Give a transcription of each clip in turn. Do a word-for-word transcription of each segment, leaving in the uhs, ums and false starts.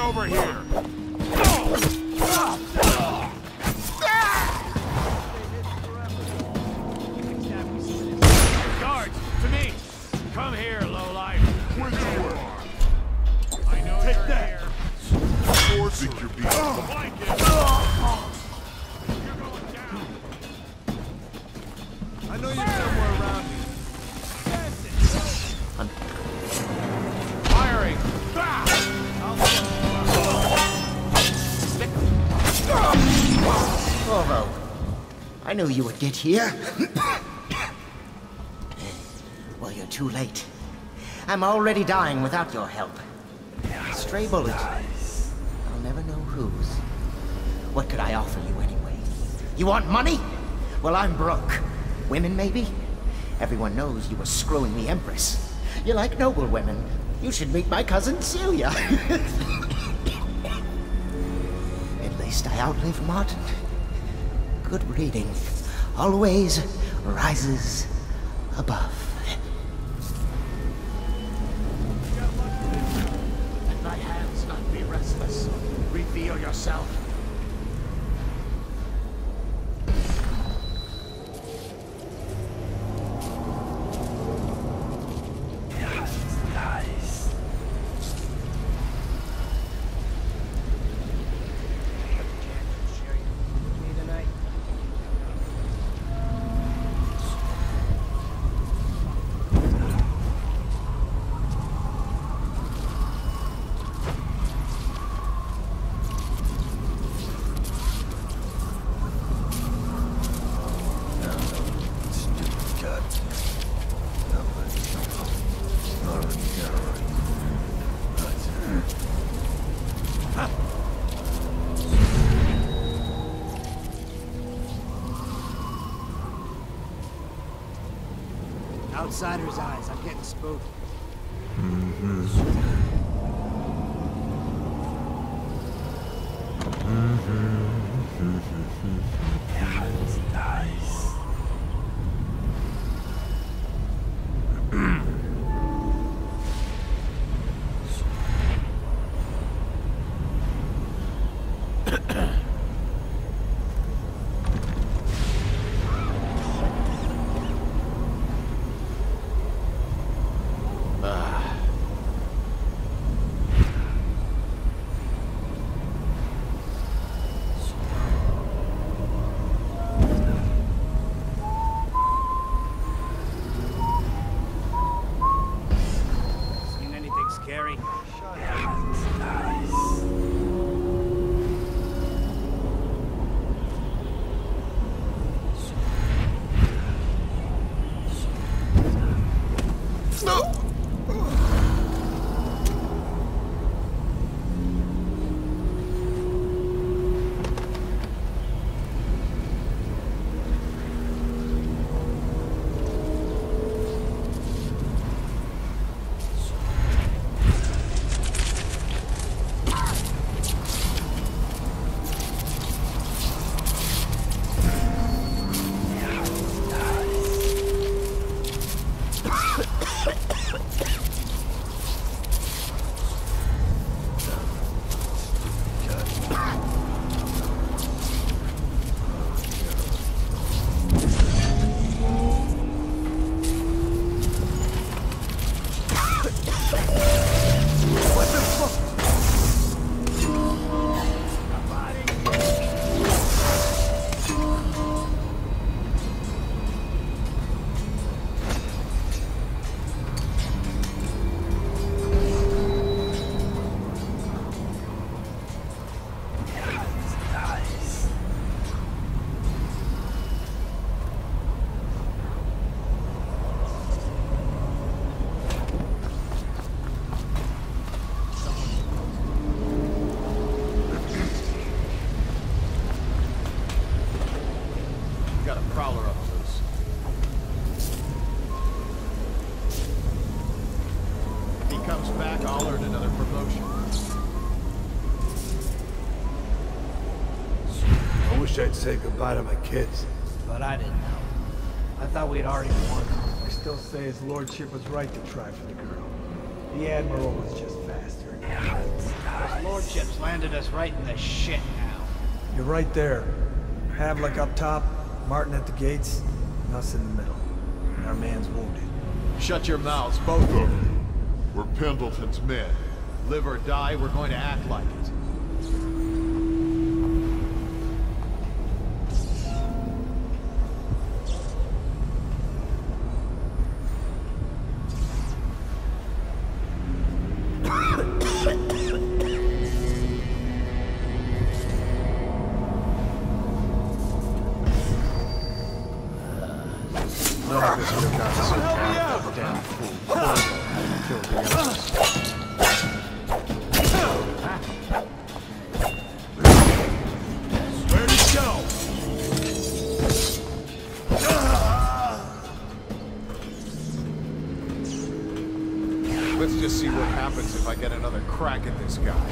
over here! Guards, to me! Come here, lowlife! Where you are! I know you're there! Forcing your beat! Like it! You're going down! I know you're somewhere around me! Firing! Oh, I knew you would get here. Well, you're too late. I'm already dying without your help. A stray bullet. I'll never know whose. What could I offer you anyway? You want money? Well, I'm broke. Women, maybe? Everyone knows you were screwing the Empress. You're like noble women. You should meet my cousin Celia. At least I outlived Martin. Good reading. Always rises above. Let thy hands not be restless. Reveal yourself. Outsider's eyes, I'm getting spooked. Mm-hmm. Mm-hmm. Yeah, it's nice. I'd say goodbye to my kids. But I didn't know. I thought we had already won. I still say his lordship was right to try for the girl. The Admiral was just faster. Yeah, warship's landed us right in the shit now. You're right there. Havelock up top, Martin at the gates, and us in the middle. And our man's wounded. Shut your mouths, both of you. We're Pendleton's men. Live or die, we're going to act like it. Let's just see what happens if I get another crack at this guy.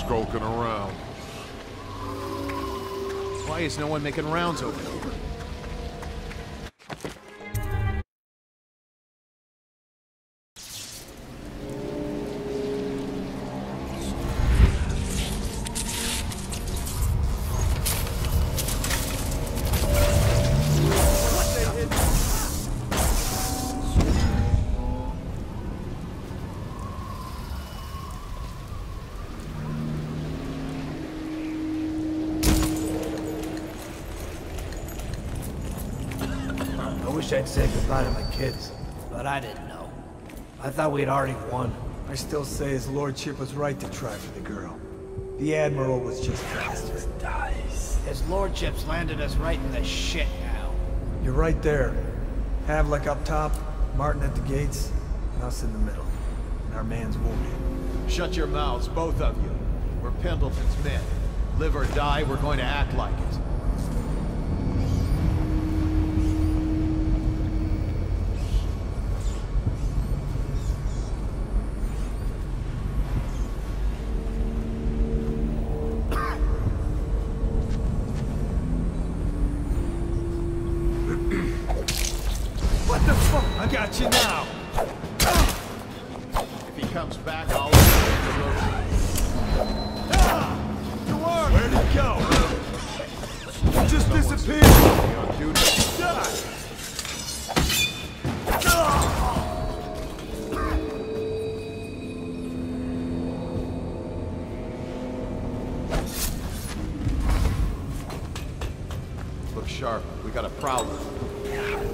Skulking around. Why is no one making rounds over here? I wish I'd said goodbye to my kids, but I didn't know. I thought we'd already won. I still say his lordship was right to try for the girl. The Admiral was just bastard. Dies. His lordship's landed us right in the shit now. You're right there. Havelock up top, Martin at the gates, and us in the middle. And our man's wounded. Shut your mouths, both of you. We're Pendleton's men. Live or die, we're going to act like it. Look sharp. We got a prowler.